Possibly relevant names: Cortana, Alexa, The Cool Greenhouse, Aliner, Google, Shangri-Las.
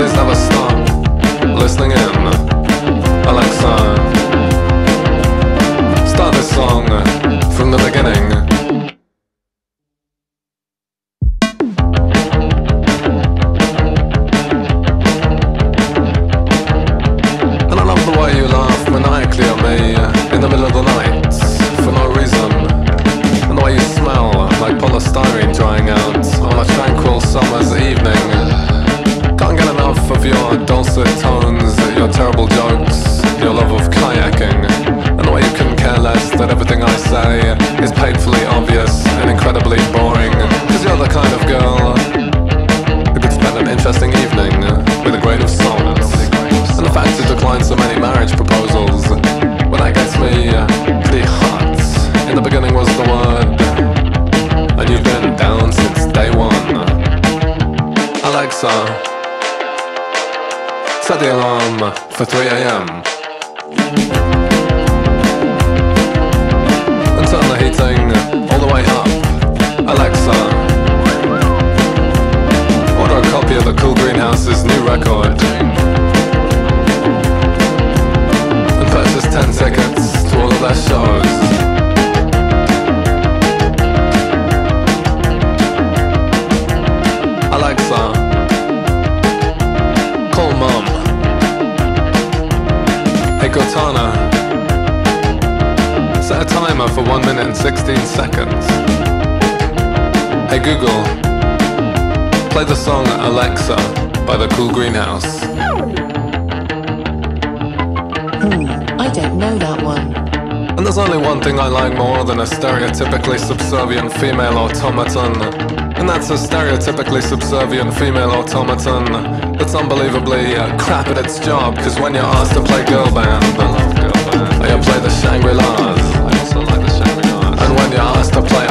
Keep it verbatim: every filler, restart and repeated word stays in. please never stop listening in. Alexa, start this song from the beginning. Set the alarm for three A M and turn the heating all the way up. Alexa, order a copy of The Cool Greenhouse's new record and purchase ten tickets to all of their shows. Cortana, set a timer for one minute and sixteen seconds. Hey Google, play the song Alexa by The Cool Greenhouse. Hmm, I don't know that one. And there's only one thing I like more than a stereotypically subservient female automaton. And that's a stereotypically subservient female automaton that's unbelievably uh, crap at its job. Cause when you're asked to play girl band, I love girl band. Or you play the Shangri-Las. I also like the Shangri-Las. And when you're asked to play